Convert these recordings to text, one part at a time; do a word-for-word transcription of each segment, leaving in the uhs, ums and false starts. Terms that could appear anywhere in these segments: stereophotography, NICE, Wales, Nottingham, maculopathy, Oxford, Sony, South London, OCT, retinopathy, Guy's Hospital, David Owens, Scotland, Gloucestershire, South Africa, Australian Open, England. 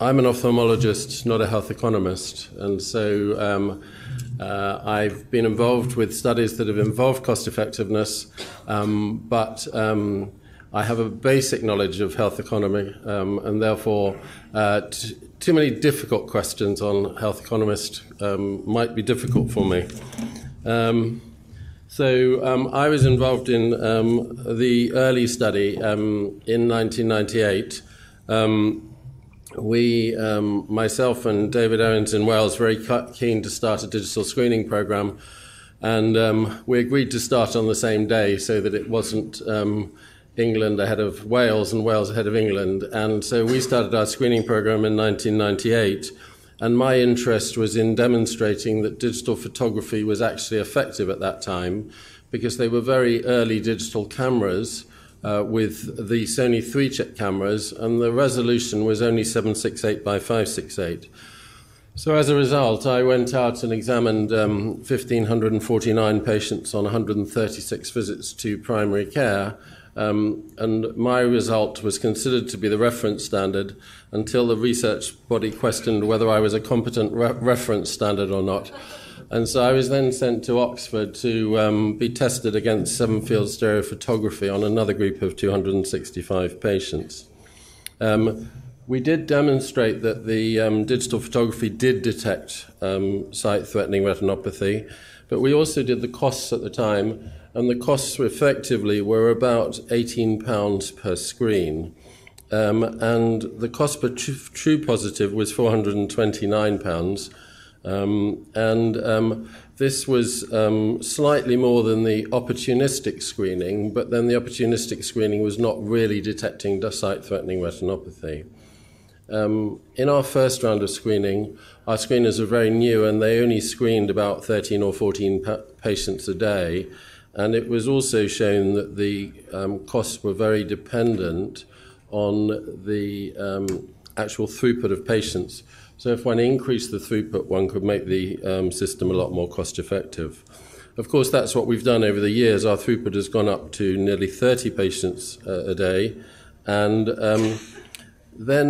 I'm an ophthalmologist, not a health economist, and so um, uh, I've been involved with studies that have involved cost effectiveness, um, but um, I have a basic knowledge of health economy, um, and therefore uh, t too many difficult questions on health economist um, might be difficult for me. Um, so um, I was involved in um, the early study um, in nineteen ninety-eight. Um, We, um, myself and David Owens in Wales, were very keen to start a digital screening program, and um, we agreed to start on the same day so that it wasn't um, England ahead of Wales and Wales ahead of England. And so we started our screening program in nineteen ninety-eight, and my interest was in demonstrating that digital photography was actually effective at that time, because they were very early digital cameras. Uh, with the Sony three-chip cameras, and the resolution was only seven sixty-eight by five sixty-eight. So as a result, I went out and examined um, one thousand five hundred forty-nine patients on one hundred thirty-six visits to primary care, um, and my result was considered to be the reference standard until the research body questioned whether I was a competent re reference standard or not. And so I was then sent to Oxford to um, be tested against seven-field stereophotography on another group of two hundred sixty-five patients. Um, we did demonstrate that the um, digital photography did detect um, sight-threatening retinopathy, but we also did the costs at the time, and the costs effectively were about eighteen pounds per screen. Um, and the cost per tr true positive was four hundred twenty-nine pounds. Um, and um, this was um, slightly more than the opportunistic screening, but then the opportunistic screening was not really detecting sight-threatening retinopathy. Um, in our first round of screening, our screeners were very new, and they only screened about thirteen or fourteen pa patients a day, and it was also shown that the um, costs were very dependent on the um, actual throughput of patients. So if one increased the throughput, one could make the um, system a lot more cost-effective. Of course, that's what we've done over the years. Our throughput has gone up to nearly thirty patients uh, a day, and um, then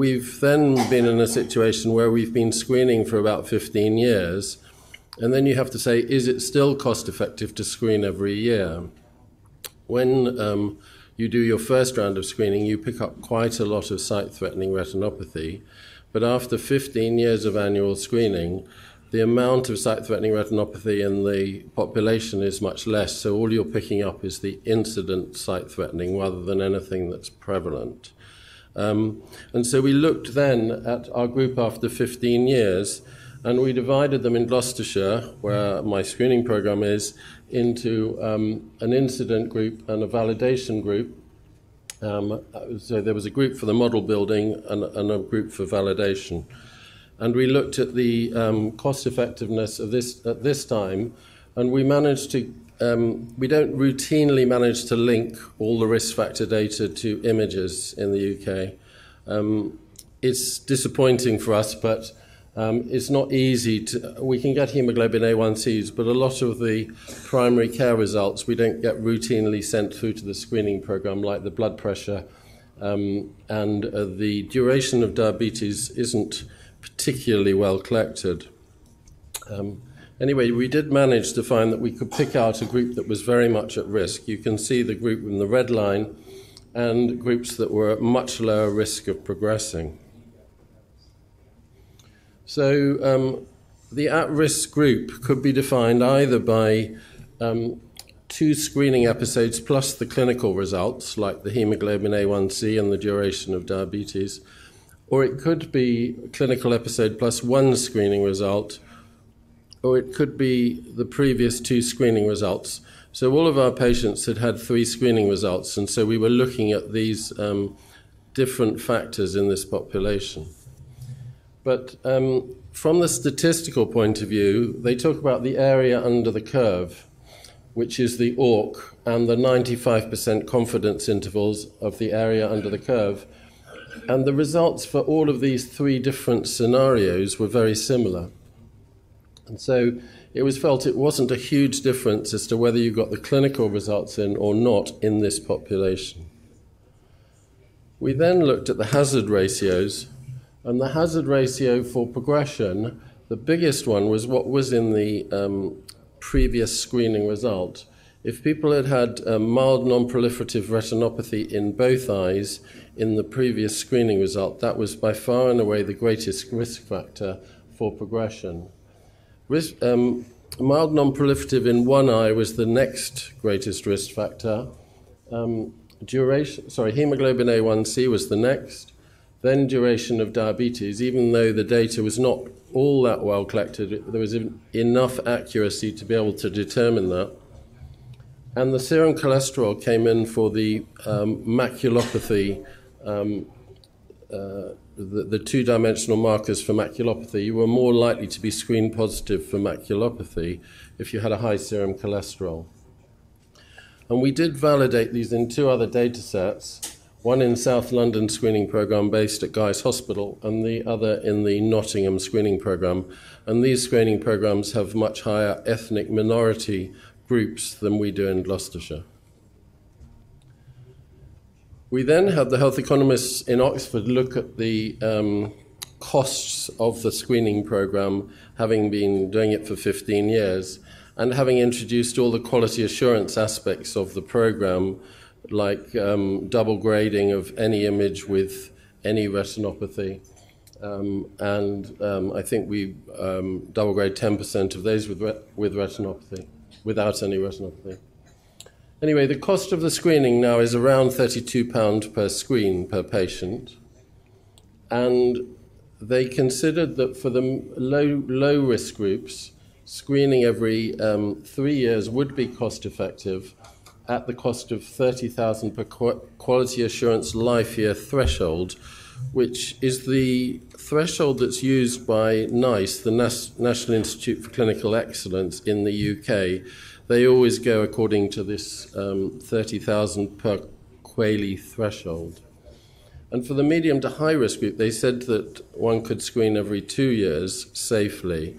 we've then been in a situation where we've been screening for about fifteen years, and then you have to say, is it still cost-effective to screen every year? When um, you do your first round of screening, you pick up quite a lot of sight-threatening retinopathy. But after fifteen years of annual screening, the amount of sight-threatening retinopathy in the population is much less, so all you're picking up is the incident sight-threatening rather than anything that's prevalent. Um, and so we looked then at our group after fifteen years, and we divided them in Gloucestershire, where my screening program is, into um, an incident group and a validation group. Um, so there was a group for the model building and, and a group for validation. And we looked at the um, cost effectiveness of this at this time, and we managed to, um, we don't routinely manage to link all the risk factor data to images in the U K. Um, it's disappointing for us, but um, it's not easy to, we can get haemoglobin A one Cs, but a lot of the primary care results we don't get routinely sent through to the screening program, like the blood pressure, um, and uh, the duration of diabetes isn't particularly well collected. Um, anyway, we did manage to find that we could pick out a group that was very much at risk. You can see the group in the red line, and groups that were at much lower risk of progressing. So um, the at-risk group could be defined either by um, two screening episodes plus the clinical results, like the haemoglobin A one C and the duration of diabetes, or it could be a clinical episode plus one screening result, or it could be the previous two screening results. So all of our patients had had three screening results, and so we were looking at these um, different factors in this population. But um, from the statistical point of view, they talk about the area under the curve, which is the O R C, and the ninety-five percent confidence intervals of the area under the curve. And the results for all of these three different scenarios were very similar. And so it was felt it wasn't a huge difference as to whether you got the clinical results in or not in this population. We then looked at the hazard ratios And the hazard ratio for progression, the biggest one was what was in the um, previous screening result. If people had had uh, mild non-proliferative retinopathy in both eyes in the previous screening result, that was by far and away the greatest risk factor for progression. Risk, um, mild non-proliferative in one eye was the next greatest risk factor. Um, duration, sorry, hemoglobin A one C was the next. Then duration of diabetes, even though the data was not all that well collected, there was enough accuracy to be able to determine that. And the serum cholesterol came in for the um, maculopathy, um, uh, the, the two-dimensional markers for maculopathy. You were more likely to be screen positive for maculopathy if you had a high serum cholesterol. And we did validate these in two other data sets, one in South London screening programme based at Guy's Hospital and the other in the Nottingham screening programme. And these screening programmes have much higher ethnic minority groups than we do in Gloucestershire. We then had the health economists in Oxford look at the um, costs of the screening programme, having been doing it for fifteen years and having introduced all the quality assurance aspects of the programme, like um, double grading of any image with any retinopathy. Um, and um, I think we um, double grade ten percent of those with, re with retinopathy. without any retinopathy. Anyway, the cost of the screening now is around thirty-two pounds per screen per patient, and they considered that for the low, low risk groups, screening every um, three years would be cost effective at the cost of thirty thousand pounds per qu quality assurance life year threshold, which is the threshold that's used by NICE, the Nas- National Institute for Clinical Excellence in the U K. They always go according to this um, thirty thousand per qualy threshold. And for the medium to high risk group, they said that one could screen every two years safely.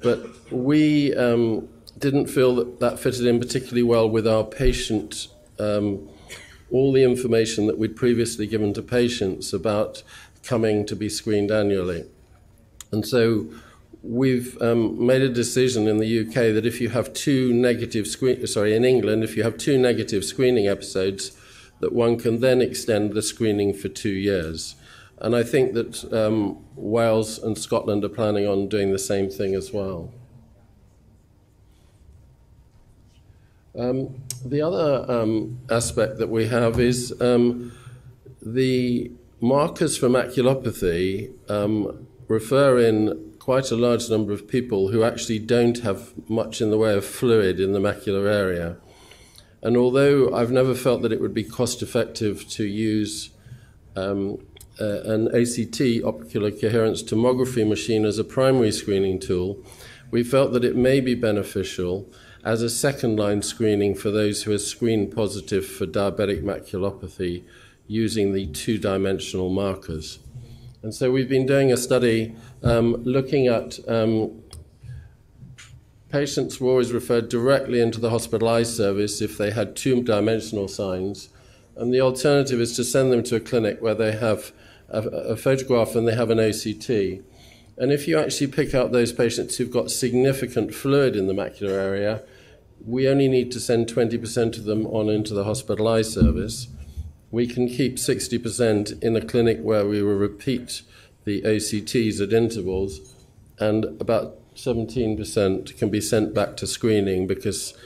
But we um, didn't feel that that fitted in particularly well with our patient um, all the information that we'd previously given to patients about coming to be screened annually. And so we've um, made a decision in the U K that if you have two negative screen, sorry, in England, if you have two negative screening episodes, that one can then extend the screening for two years. And I think that um, Wales and Scotland are planning on doing the same thing as well. Um, the other um, aspect that we have is um, the markers for maculopathy um, refer in quite a large number of people who actually don't have much in the way of fluid in the macular area. And although I've never felt that it would be cost effective to use um, uh, an O C T, ocular coherence tomography machine, as a primary screening tool, we felt that it may be beneficial as a second-line screening for those who are screen positive for diabetic maculopathy using the two-dimensional markers. And so we've been doing a study um, looking at um, patients were always referred directly into the hospital eye service if they had two-dimensional signs, and the alternative is to send them to a clinic where they have a, a photograph and they have an O C T. And if you actually pick out those patients who've got significant fluid in the macular area, we only need to send twenty percent of them on into the hospital eye service. We can keep sixty percent in a clinic where we will repeat the O C Ts at intervals, and about seventeen percent can be sent back to screening because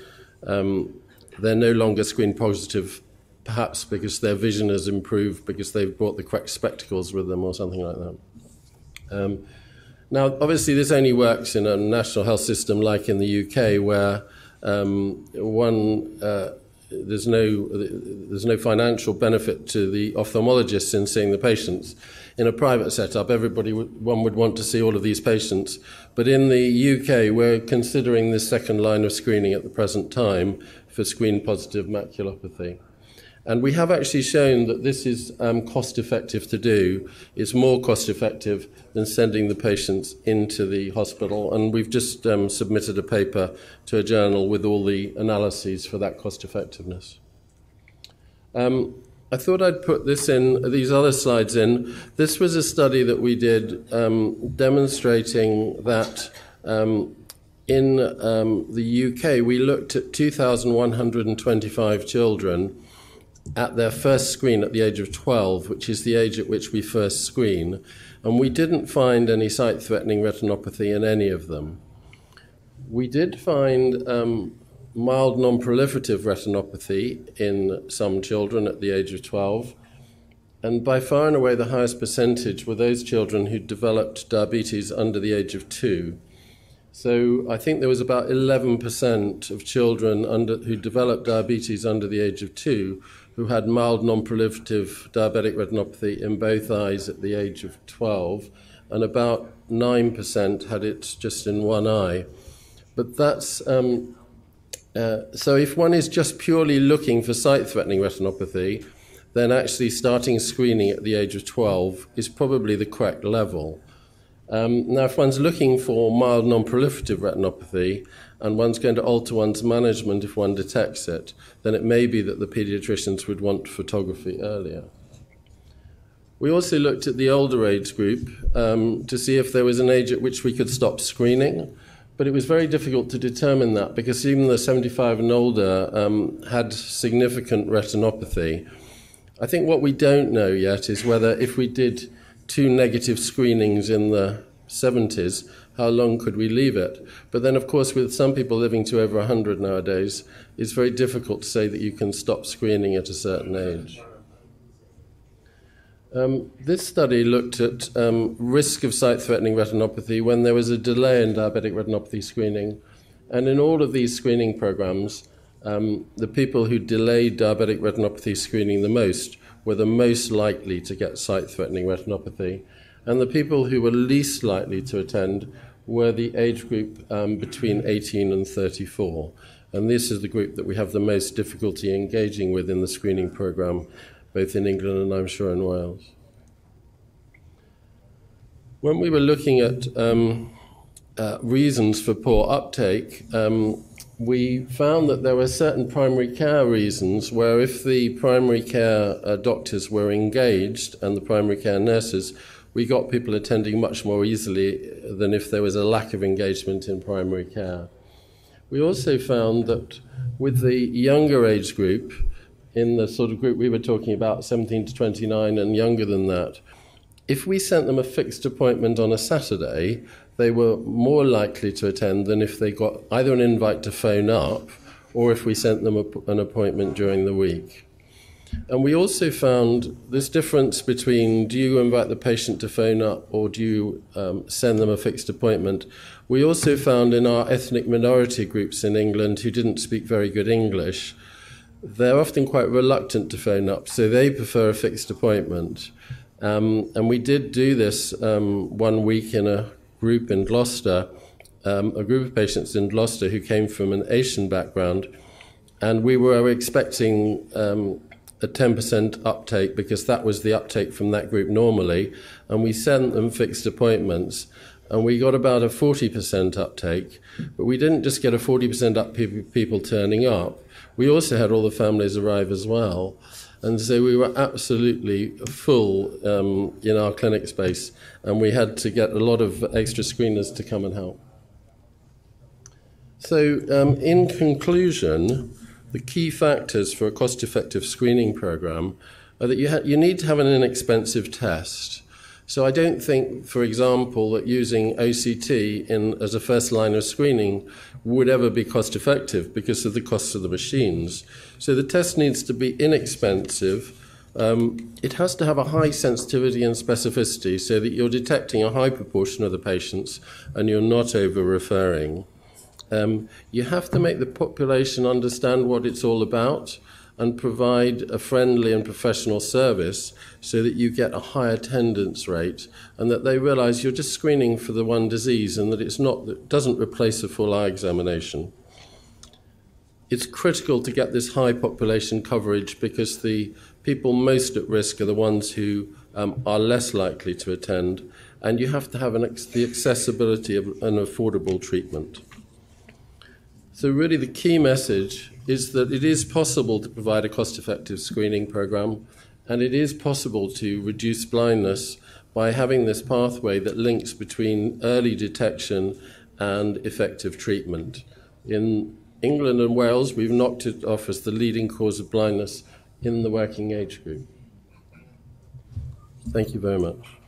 um, they're no longer screen positive, perhaps because their vision has improved because they've brought the correct spectacles with them or something like that. Um, Now, obviously, this only works in a national health system like in the U K, where um, one uh, there's no there's no financial benefit to the ophthalmologists in seeing the patients. In a private setup, everybody one would want to see all of these patients, but in the U K, we're considering this second line of screening at the present time for screen-positive maculopathy. And we have actually shown that this is um, cost-effective to do. It's more cost-effective than sending the patients into the hospital. And we've just um, submitted a paper to a journal with all the analyses for that cost-effectiveness. Um, I thought I'd put this in, these other slides in. This was a study that we did um, demonstrating that um, in um, the U K, we looked at two thousand one hundred twenty-five children at their first screen at the age of twelve, which is the age at which we first screen, and we didn't find any sight-threatening retinopathy in any of them. We did find um, mild non-proliferative retinopathy in some children at the age of twelve, and by far and away the highest percentage were those children who developed diabetes under the age of two. So I think there was about eleven percent of children under, who developed diabetes under the age of two who had mild non-proliferative diabetic retinopathy in both eyes at the age of twelve, and about nine percent had it just in one eye. But that's... Um, Uh, so if one is just purely looking for sight-threatening retinopathy, then actually starting screening at the age of twelve is probably the correct level. Um, now, if one's looking for mild non-proliferative retinopathy and one's going to alter one's management if one detects it, then it may be that the paediatricians would want photography earlier. We also looked at the older age group um, to see if there was an age at which we could stop screening. But it was very difficult to determine that, because even the seventy-five and older um, had significant retinopathy. I think what we don't know yet is whether if we did two negative screenings in the seventies, how long could we leave it? But then, of course, with some people living to over one hundred nowadays, it's very difficult to say that you can stop screening at a certain age. Um, this study looked at um, risk of sight-threatening retinopathy when there was a delay in diabetic retinopathy screening. And in all of these screening programs, um, the people who delayed diabetic retinopathy screening the most were the most likely to get sight-threatening retinopathy. And the people who were least likely to attend were the age group um, between eighteen and thirty-four. And this is the group that we have the most difficulty engaging with in the screening program, both in England and I'm sure in Wales. When we were looking at um, uh, reasons for poor uptake, um, we found that there were certain primary care reasons where if the primary care uh, doctors were engaged and the primary care nurses, we got people attending much more easily than if there was a lack of engagement in primary care. We also found that with the younger age group, in the sort of group we were talking about, seventeen to twenty-nine and younger than that, if we sent them a fixed appointment on a Saturday, they were more likely to attend than if they got either an invite to phone up or if we sent them a, an appointment during the week. And we also found this difference between do you invite the patient to phone up or do you um, send them a fixed appointment. We also found in our ethnic minority groups in England who didn't speak very good English, they're often quite reluctant to phone up, so they prefer a fixed appointment. Um, and we did do this um, one week in a group in Gloucester, um, a group of patients in Gloucester who came from an Asian background, and we were expecting um, a ten percent uptake because that was the uptake from that group normally, and we sent them fixed appointments. And we got about a forty percent uptake, but we didn't just get a forty percent up pe- people turning up. We also had all the families arrive as well. And so we were absolutely full um, in our clinic space, and we had to get a lot of extra screeners to come and help. So um, in conclusion, the key factors for a cost-effective screening program are that you, ha- you need to have an inexpensive test. So I don't think, for example, that using O C T in, as a first line of screening would ever be cost effective because of the costs of the machines. So the test needs to be inexpensive. Um, it has to have a high sensitivity and specificity so that you're detecting a high proportion of the patients and you're not over-referring. Um, you have to make the population understand what it's all about and provide a friendly and professional service so that you get a high attendance rate and that they realize you're just screening for the one disease and that it's not, that doesn't replace a full eye examination. It's critical to get this high population coverage because the people most at risk are the ones who um, are less likely to attend, and you have to have an ex- the accessibility of an affordable treatment. So really the key message is that it is possible to provide a cost-effective screening program, and it is possible to reduce blindness by having this pathway that links between early detection and effective treatment. In England and Wales, we've knocked it off as the leading cause of blindness in the working age group. Thank you very much.